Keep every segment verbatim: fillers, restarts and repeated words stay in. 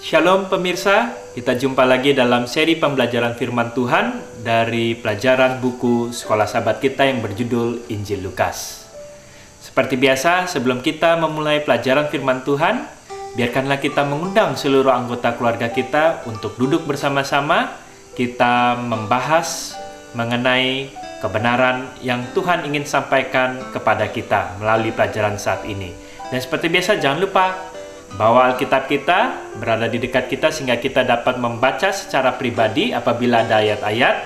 Shalom pemirsa, kita jumpa lagi dalam seri pembelajaran firman Tuhan dari pelajaran buku Sekolah Sahabat kita yang berjudul Injil Lukas. Seperti biasa, sebelum kita memulai pelajaran firman Tuhan, biarkanlah kita mengundang seluruh anggota keluarga kita untuk duduk bersama-sama. Kita membahas mengenai kebenaran yang Tuhan ingin sampaikan kepada kita melalui pelajaran saat ini. Dan seperti biasa, jangan lupa bawa Alkitab kita, berada di dekat kita sehingga kita dapat membaca secara pribadi apabila ada ayat-ayat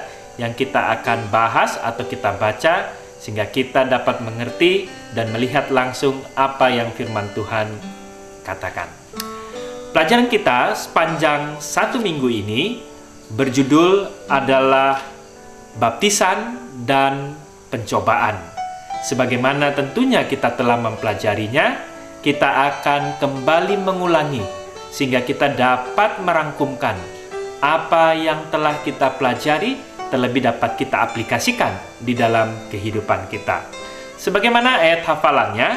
yang kita akan bahas atau kita baca, sehingga kita dapat mengerti dan melihat langsung apa yang firman Tuhan katakan. Pelajaran kita sepanjang satu minggu ini berjudul adalah Baptisan dan Pencobaan. Sebagaimana tentunya kita telah mempelajarinya, kita akan kembali mengulangi sehingga kita dapat merangkumkan apa yang telah kita pelajari, terlebih dapat kita aplikasikan di dalam kehidupan kita. Sebagaimana ayat hafalannya,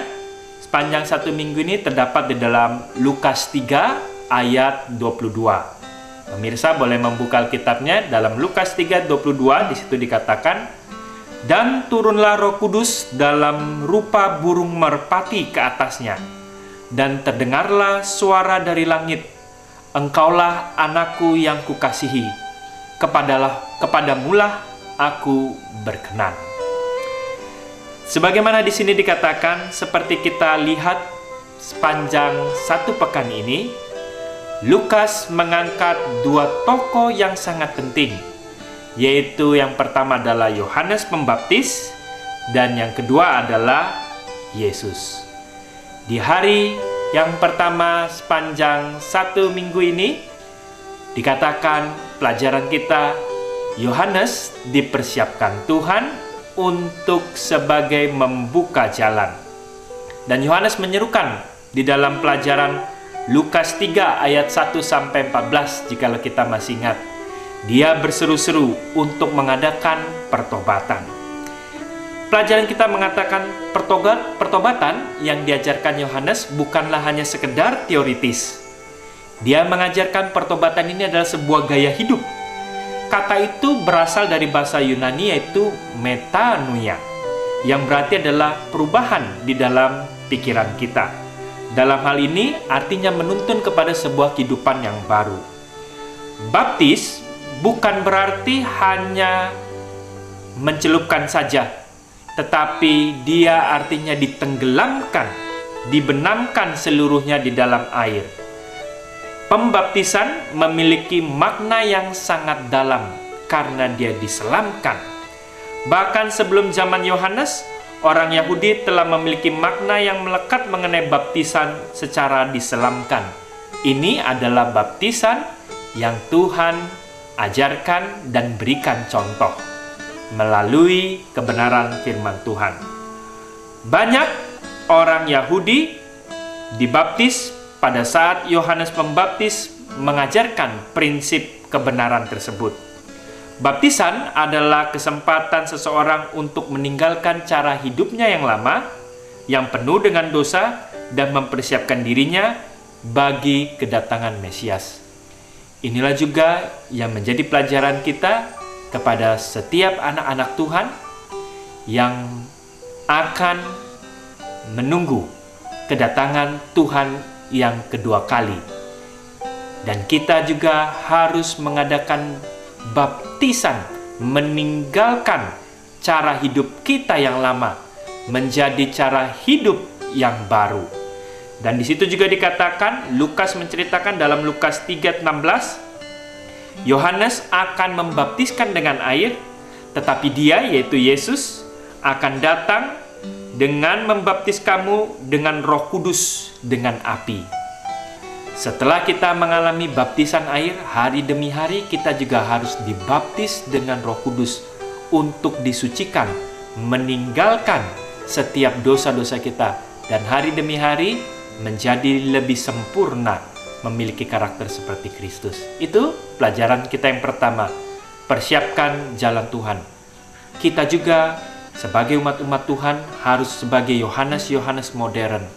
sepanjang satu minggu ini terdapat di dalam Lukas tiga ayat dua puluh dua. Pemirsa boleh membuka Alkitabnya dalam Lukas tiga ayat dua puluh dua, di situ dikatakan, "Dan turunlah Roh Kudus dalam rupa burung merpati ke atasnya. Dan terdengarlah suara dari langit, engkaulah anakku yang kukasihi, kepadalah kepadamulah aku berkenan." Sebagaimana di sini dikatakan, seperti kita lihat sepanjang satu pekan ini, Lukas mengangkat dua tokoh yang sangat penting, yaitu yang pertama adalah Yohanes Pembaptis dan yang kedua adalah Yesus. Di hari yang pertama sepanjang satu minggu ini, dikatakan pelajaran kita, Yohanes dipersiapkan Tuhan untuk sebagai membuka jalan. Dan Yohanes menyerukan di dalam pelajaran Lukas tiga ayat satu sampai empat belas, jikalau kita masih ingat, dia berseru-seru untuk mengadakan pertobatan. Pelajaran kita mengatakan pertobat, pertobatan yang diajarkan Yohanes bukanlah hanya sekedar teoritis. Dia mengajarkan pertobatan ini adalah sebuah gaya hidup. Kata itu berasal dari bahasa Yunani yaitu metanoia, yang berarti adalah perubahan di dalam pikiran kita. Dalam hal ini artinya menuntun kepada sebuah kehidupan yang baru. Baptis bukan berarti hanya mencelupkan saja, tetapi dia artinya ditenggelamkan, dibenamkan seluruhnya di dalam air. Pembaptisan memiliki makna yang sangat dalam karena dia diselamkan. Bahkan sebelum zaman Yohanes, orang Yahudi telah memiliki makna yang melekat mengenai baptisan secara diselamkan. Ini adalah baptisan yang Tuhan ajarkan dan berikan contoh melalui kebenaran firman Tuhan. Banyak orang Yahudi dibaptis pada saat Yohanes Pembaptis mengajarkan prinsip kebenaran tersebut. Baptisan adalah kesempatan seseorang untuk meninggalkan cara hidupnya yang lama, yang penuh dengan dosa, dan mempersiapkan dirinya bagi kedatangan Mesias. Inilah juga yang menjadi pelajaran kita kepada setiap anak-anak Tuhan yang akan menunggu kedatangan Tuhan yang kedua kali. Dan kita juga harus mengadakan baptisan, meninggalkan cara hidup kita yang lama menjadi cara hidup yang baru. Dan di situ juga dikatakan, Lukas menceritakan dalam Lukas tiga ayat enam belas, Yohanes akan membaptiskan dengan air, tetapi dia, yaitu Yesus, akan datang dengan membaptis kamu dengan Roh Kudus, dengan api. Setelah kita mengalami baptisan air, hari demi hari kita juga harus dibaptis dengan Roh Kudus untuk disucikan, meninggalkan setiap dosa-dosa kita, dan hari demi hari menjadi lebih sempurna, memiliki karakter seperti Kristus. Itu pelajaran kita yang pertama, persiapkan jalan Tuhan. Kita juga sebagai umat-umat Tuhan harus sebagai Yohanes-Yohanes modern,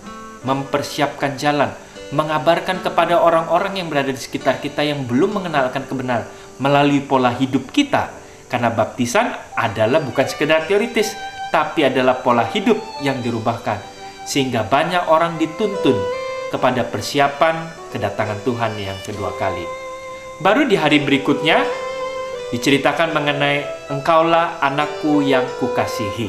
mempersiapkan jalan, mengabarkan kepada orang-orang yang berada di sekitar kita yang belum mengenal akan kebenaran melalui pola hidup kita. Karena baptisan adalah bukan sekedar teoritis, tapi adalah pola hidup yang dirubahkan. Sehingga banyak orang dituntun kepada persiapan kedatangan Tuhan yang kedua kali. Baru di hari berikutnya, diceritakan mengenai engkaulah anakku yang kukasihi.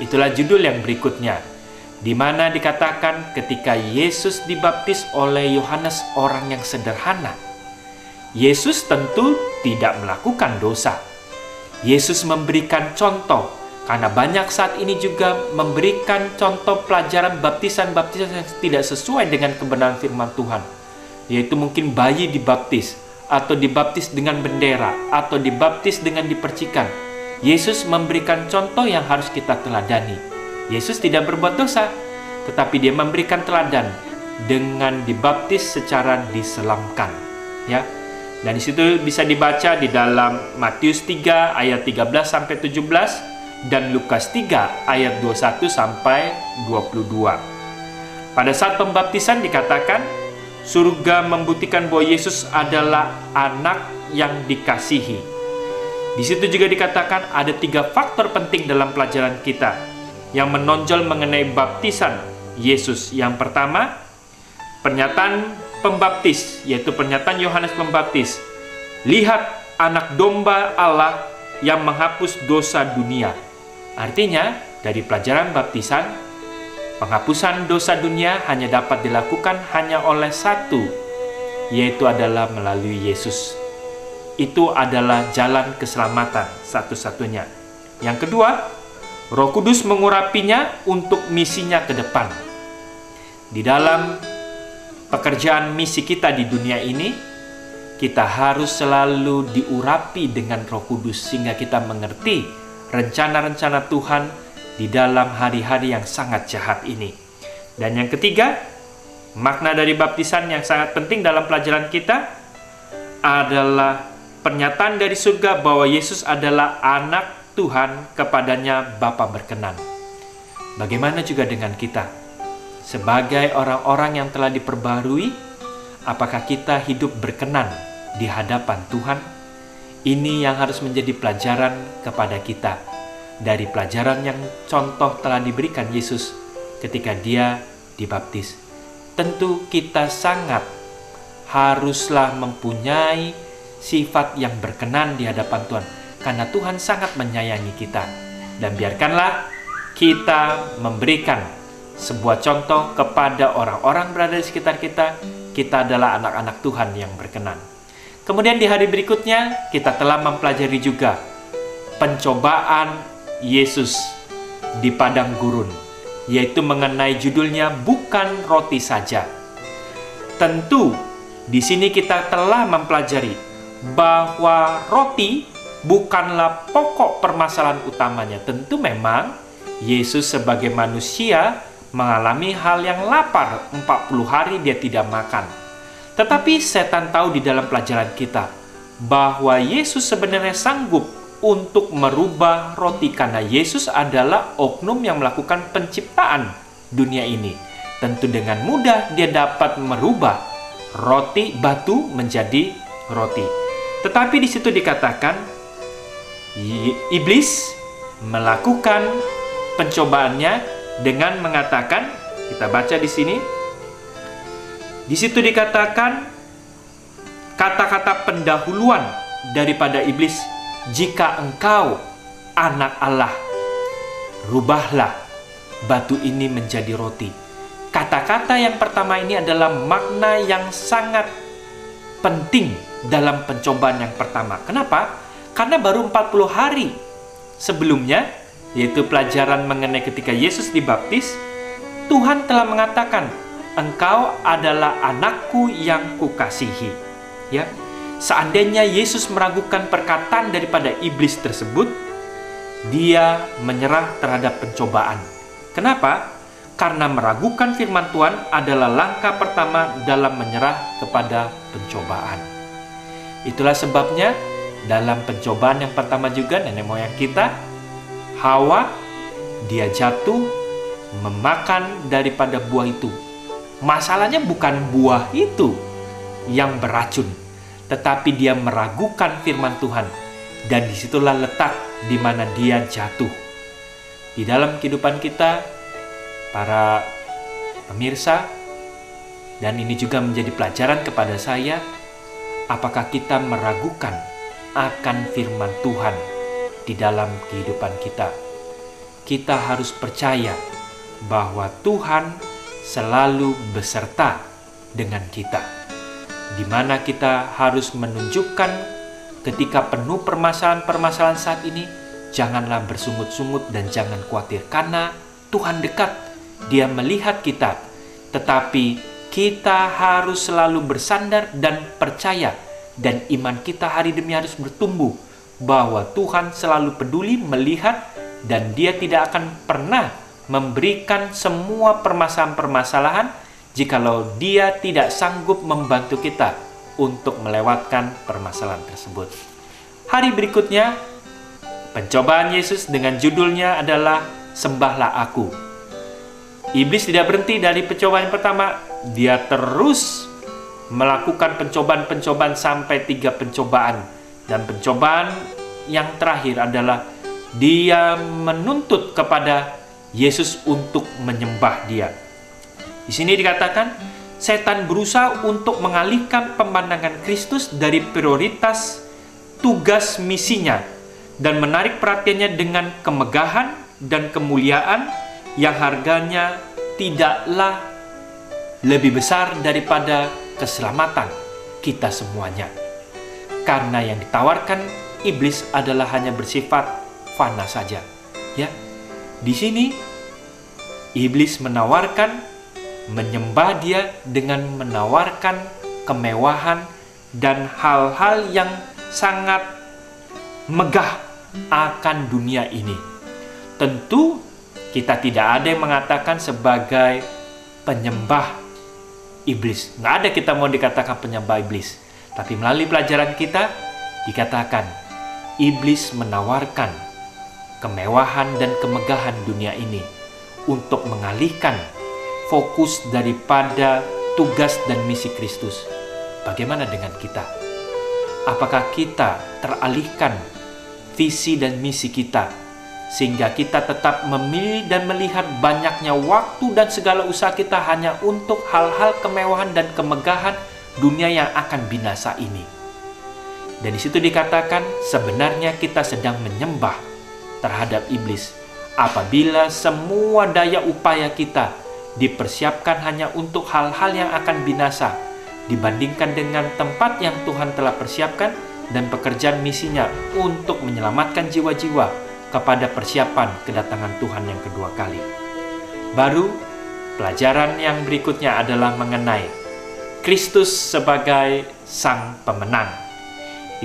Itulah judul yang berikutnya. Di mana dikatakan ketika Yesus dibaptis oleh Yohanes, orang yang sederhana. Yesus tentu tidak melakukan dosa. Yesus memberikan contoh, karena banyak saat ini juga memberikan contoh pelajaran baptisan-baptisan yang tidak sesuai dengan kebenaran firman Tuhan. Yaitu mungkin bayi dibaptis, atau dibaptis dengan bendera, atau dibaptis dengan dipercikan. Yesus memberikan contoh yang harus kita teladani. Yesus tidak berbuat dosa, tetapi dia memberikan teladan dengan dibaptis secara diselamkan, ya. Dan di situ bisa dibaca di dalam Matius tiga ayat tiga belas sampai tujuh belas dan Lukas tiga ayat dua puluh satu sampai dua puluh dua. Pada saat pembaptisan dikatakan surga membuktikan bahwa Yesus adalah anak yang dikasihi. Di situ juga dikatakan ada tiga faktor penting dalam pelajaran kita yang menonjol mengenai baptisan Yesus. Yang pertama, pernyataan pembaptis, yaitu pernyataan Yohanes Pembaptis, "Lihat anak domba Allah yang menghapus dosa dunia." Artinya, dari pelajaran baptisan, penghapusan dosa dunia hanya dapat dilakukan hanya oleh satu, yaitu adalah melalui Yesus. Itu adalah jalan keselamatan satu-satunya. Yang kedua, Roh Kudus mengurapinya untuk misinya ke depan. Di dalam pekerjaan misi kita di dunia ini, kita harus selalu diurapi dengan Roh Kudus sehingga kita mengerti rencana-rencana Tuhan di dalam hari-hari yang sangat jahat ini. Dan yang ketiga, makna dari baptisan yang sangat penting dalam pelajaran kita adalah pernyataan dari surga bahwa Yesus adalah anak Tuhan, kepadanya Bapa berkenan. Bagaimana juga dengan kita? Sebagai orang-orang yang telah diperbarui, apakah kita hidup berkenan di hadapan Tuhan? Ini yang harus menjadi pelajaran kepada kita dari pelajaran yang contoh telah diberikan Yesus ketika dia dibaptis. Tentu kita sangat haruslah mempunyai sifat yang berkenan di hadapan Tuhan, karena Tuhan sangat menyayangi kita. Dan biarkanlah kita memberikan sebuah contoh kepada orang-orang berada di sekitar kita. Kita adalah anak-anak Tuhan yang berkenan. Kemudian di hari berikutnya kita telah mempelajari juga pencobaan Yesus di padang gurun, yaitu mengenai judulnya bukan roti saja. Tentu di sini kita telah mempelajari bahwa roti bukanlah pokok permasalahan utamanya. Tentu memang Yesus sebagai manusia mengalami hal yang lapar, empat puluh hari dia tidak makan. Tetapi setan tahu di dalam pelajaran kita bahwa Yesus sebenarnya sanggup untuk merubah roti, karena Yesus adalah oknum yang melakukan penciptaan dunia ini. Tentu dengan mudah dia dapat merubah roti batu menjadi roti. Tetapi di situ dikatakan Iblis melakukan pencobaannya dengan mengatakan, kita baca di sini. Di situ dikatakan kata-kata pendahuluan daripada iblis, "Jika engkau anak Allah, rubahlah batu ini menjadi roti." Kata-kata yang pertama ini adalah makna yang sangat penting dalam pencobaan yang pertama. Kenapa? Karena baru empat puluh hari sebelumnya, yaitu pelajaran mengenai ketika Yesus dibaptis, Tuhan telah mengatakan, "Engkau adalah anakku yang kukasihi." Ya, seandainya Yesus meragukan perkataan daripada iblis tersebut, dia menyerah terhadap pencobaan. Kenapa? Karena meragukan firman Tuhan adalah langkah pertama dalam menyerah kepada pencobaan. Itulah sebabnya dalam pencobaan yang pertama juga nenek moyang kita, Hawa, dia jatuh memakan daripada buah itu. Masalahnya bukan buah itu yang beracun, tetapi dia meragukan firman Tuhan. Dan disitulah letak di mana dia jatuh. Di dalam kehidupan kita, para pemirsa, dan ini juga menjadi pelajaran kepada saya, apakah kita meragukan akan firman Tuhan di dalam kehidupan kita. Kita harus percaya bahwa Tuhan selalu beserta dengan kita, di mana kita harus menunjukkan ketika penuh permasalahan-permasalahan saat ini, janganlah bersungut-sungut dan jangan khawatir, karena Tuhan dekat, Dia melihat kita. Tetapi kita harus selalu bersandar dan percaya, dan iman kita hari demi hari harus bertumbuh bahwa Tuhan selalu peduli, melihat, dan Dia tidak akan pernah memberikan semua permasalahan-permasalahan jikalau Dia tidak sanggup membantu kita untuk melewatkan permasalahan tersebut. Hari berikutnya, pencobaan Yesus dengan judulnya adalah Sembahlah Aku. Iblis tidak berhenti dari pencobaan pertama, dia terus melakukan pencobaan-pencobaan sampai tiga pencobaan. Dan pencobaan yang terakhir adalah dia menuntut kepada Yesus untuk menyembah Dia. Di sini dikatakan, setan berusaha untuk mengalihkan pemandangan Kristus dari prioritas tugas misinya dan menarik perhatiannya dengan kemegahan dan kemuliaan yang harganya tidaklah lebih besar daripada keselamatan kita semuanya. Karena yang ditawarkan iblis adalah hanya bersifat fana saja, ya. Di sini, iblis menawarkan menyembah Dia dengan menawarkan kemewahan dan hal-hal yang sangat megah akan dunia ini. Tentu kita tidak ada yang mengatakan sebagai penyembah iblis. Nggak ada kita mau dikatakan penyembah iblis. Tapi melalui pelajaran kita dikatakan iblis menawarkan kemewahan dan kemegahan dunia ini untuk mengalihkan fokus daripada tugas dan misi Kristus. Bagaimana dengan kita? Apakah kita teralihkan visi dan misi kita sehingga kita tetap memilih dan melihat banyaknya waktu dan segala usaha kita hanya untuk hal-hal kemewahan dan kemegahan dunia yang akan binasa ini? Dan di situ dikatakan sebenarnya kita sedang menyembah terhadap iblis apabila semua daya upaya kita dipersiapkan hanya untuk hal-hal yang akan binasa dibandingkan dengan tempat yang Tuhan telah persiapkan dan pekerjaan misinya untuk menyelamatkan jiwa-jiwa kepada persiapan kedatangan Tuhan yang kedua kali. Baru pelajaran yang berikutnya adalah mengenai Kristus sebagai Sang Pemenang.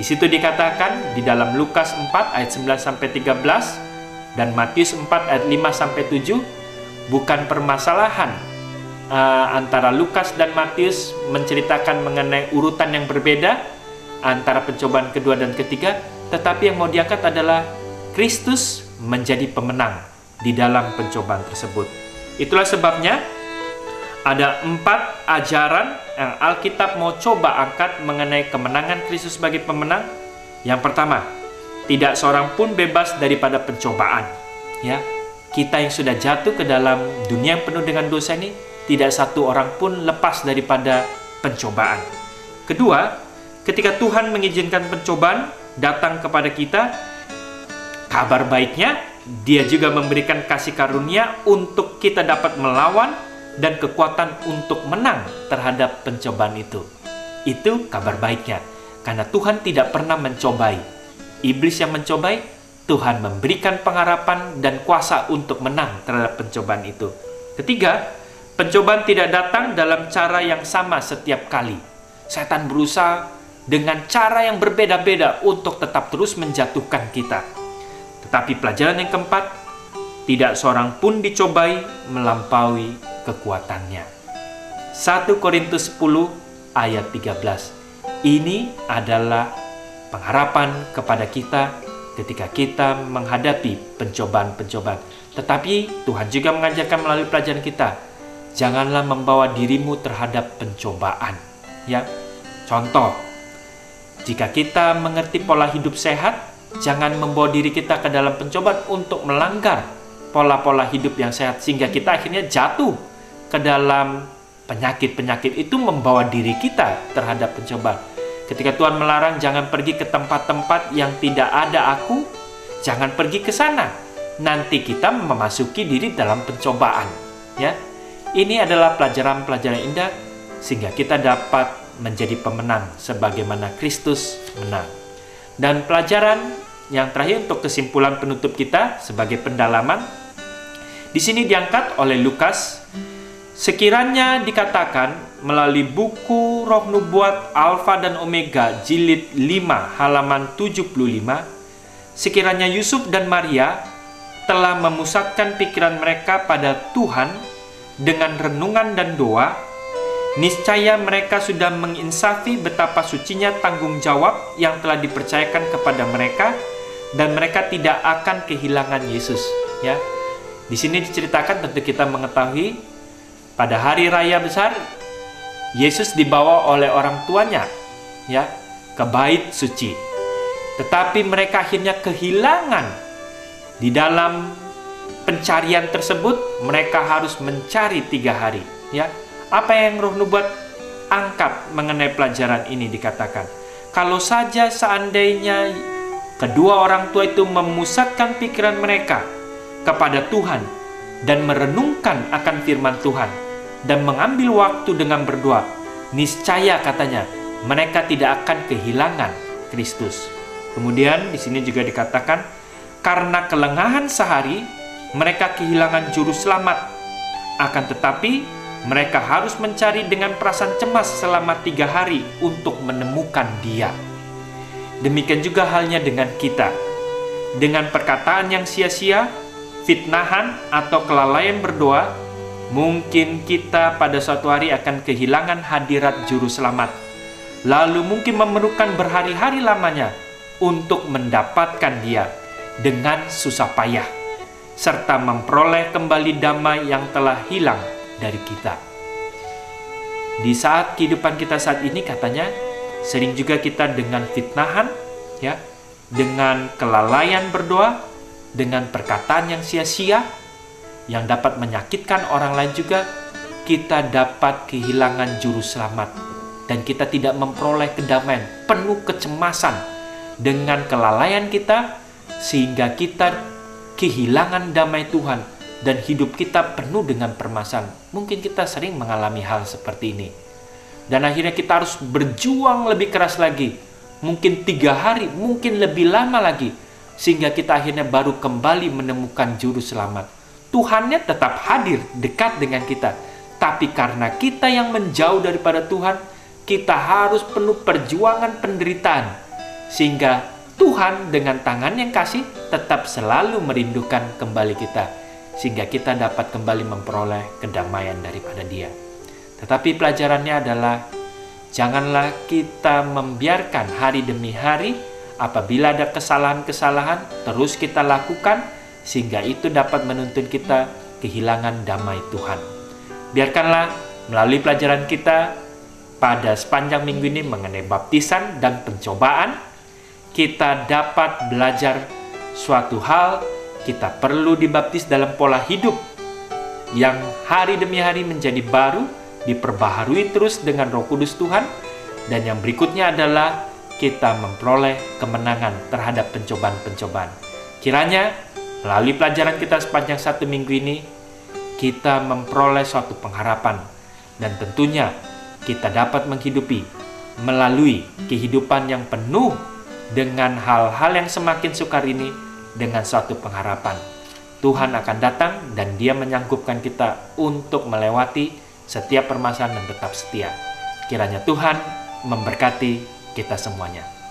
Di situ dikatakan di dalam Lukas empat ayat sembilan sampai tiga belas dan Matius empat ayat lima sampai tujuh, bukan permasalahan uh, antara Lukas dan Matius menceritakan mengenai urutan yang berbeda antara pencobaan kedua dan ketiga, tetapi yang mau diangkat adalah Kristus menjadi pemenang di dalam pencobaan tersebut. Itulah sebabnya ada empat ajaran yang Alkitab mau coba angkat mengenai kemenangan Kristus sebagai pemenang. Yang pertama, tidak seorang pun bebas daripada pencobaan. Ya, kita yang sudah jatuh ke dalam dunia yang penuh dengan dosa ini, tidak satu orang pun lepas daripada pencobaan. Kedua, ketika Tuhan mengizinkan pencobaan datang kepada kita, kabar baiknya, Dia juga memberikan kasih karunia untuk kita dapat melawan dan kekuatan untuk menang terhadap pencobaan itu. Itu kabar baiknya, karena Tuhan tidak pernah mencobai. Iblis yang mencobai, Tuhan memberikan pengharapan dan kuasa untuk menang terhadap pencobaan itu. Ketiga, pencobaan tidak datang dalam cara yang sama setiap kali. Setan berusaha dengan cara yang berbeda-beda untuk tetap terus menjatuhkan kita. Tetapi pelajaran yang keempat, tidak seorang pun dicobai melampaui kekuatannya. satu Korintus sepuluh ayat tiga belas. Ini adalah pengharapan kepada kita ketika kita menghadapi pencobaan-pencobaan. Tetapi Tuhan juga mengajarkan melalui pelajaran kita, janganlah membawa dirimu terhadap pencobaan. Ya, contoh, jika kita mengerti pola hidup sehat, jangan membawa diri kita ke dalam pencobaan untuk melanggar pola-pola hidup yang sehat, sehingga kita akhirnya jatuh ke dalam penyakit-penyakit itu, membawa diri kita terhadap pencobaan. Ketika Tuhan melarang, jangan pergi ke tempat-tempat yang tidak ada aku, jangan pergi ke sana, nanti kita memasuki diri dalam pencobaan. Ya, ini adalah pelajaran-pelajaran indah, sehingga kita dapat menjadi pemenang sebagaimana Kristus menang. Dan pelajaran yang terakhir untuk kesimpulan penutup kita sebagai pendalaman, di sini diangkat oleh Lukas, sekiranya dikatakan melalui buku Roh Nubuat Alfa dan Omega jilid lima halaman tujuh puluh lima, sekiranya Yusuf dan Maria telah memusatkan pikiran mereka pada Tuhan dengan renungan dan doa, niscaya mereka sudah menginsafi betapa sucinya tanggung jawab yang telah dipercayakan kepada mereka, dan mereka tidak akan kehilangan Yesus. Ya, di sini diceritakan, tentu kita mengetahui pada hari raya besar Yesus dibawa oleh orang tuanya, ya, ke bait suci. Tetapi mereka akhirnya kehilangan di dalam pencarian tersebut. Mereka harus mencari tiga hari. Ya. Apa yang Roh Nubuat angkat mengenai pelajaran ini dikatakan, kalau saja seandainya kedua orang tua itu memusatkan pikiran mereka kepada Tuhan dan merenungkan akan firman Tuhan dan mengambil waktu dengan berdoa, niscaya katanya mereka tidak akan kehilangan Kristus. Kemudian di sini juga dikatakan, karena kelengahan sehari mereka kehilangan juru selamat, akan tetapi mereka harus mencari dengan perasaan cemas selama tiga hari untuk menemukan Dia. Demikian juga halnya dengan kita. Dengan perkataan yang sia-sia, fitnahan, atau kelalaian berdoa, mungkin kita pada suatu hari akan kehilangan hadirat Juru Selamat. Lalu mungkin memerlukan berhari-hari lamanya untuk mendapatkan Dia dengan susah payah, serta memperoleh kembali damai yang telah hilang dari kita. Di saat kehidupan kita saat ini katanya sering juga kita dengan fitnahan, ya, dengan kelalaian berdoa, dengan perkataan yang sia-sia yang dapat menyakitkan orang lain juga, kita dapat kehilangan juru selamat dan kita tidak memperoleh kedamaian, penuh kecemasan dengan kelalaian kita, sehingga kita kehilangan damai Tuhan dan hidup kita penuh dengan permasalahan. Mungkin kita sering mengalami hal seperti ini. Dan akhirnya kita harus berjuang lebih keras lagi. Mungkin tiga hari, mungkin lebih lama lagi. Sehingga kita akhirnya baru kembali menemukan juru selamat. Tuhannya tetap hadir dekat dengan kita. Tapi karena kita yang menjauh daripada Tuhan, kita harus penuh perjuangan penderitaan. Sehingga Tuhan dengan tangan yang kasih tetap selalu merindukan kembali kita, sehingga kita dapat kembali memperoleh kedamaian daripada Dia. Tetapi pelajarannya adalah, janganlah kita membiarkan hari demi hari, apabila ada kesalahan-kesalahan, terus kita lakukan, sehingga itu dapat menuntun kita kehilangan damai Tuhan. Biarkanlah melalui pelajaran kita pada sepanjang minggu ini mengenai baptisan dan pencobaan, kita dapat belajar suatu hal. Kita perlu dibaptis dalam pola hidup yang hari demi hari menjadi baru, diperbaharui terus dengan Roh Kudus Tuhan. Dan yang berikutnya adalah kita memperoleh kemenangan terhadap pencobaan-pencobaan. Kiranya melalui pelajaran kita sepanjang satu minggu ini, kita memperoleh suatu pengharapan. Dan tentunya kita dapat menghidupi melalui kehidupan yang penuh dengan hal-hal yang semakin sukar ini, dengan suatu pengharapan Tuhan akan datang dan Dia menyanggupkan kita untuk melewati setiap permasalahan dan tetap setia. Kiranya Tuhan memberkati kita semuanya.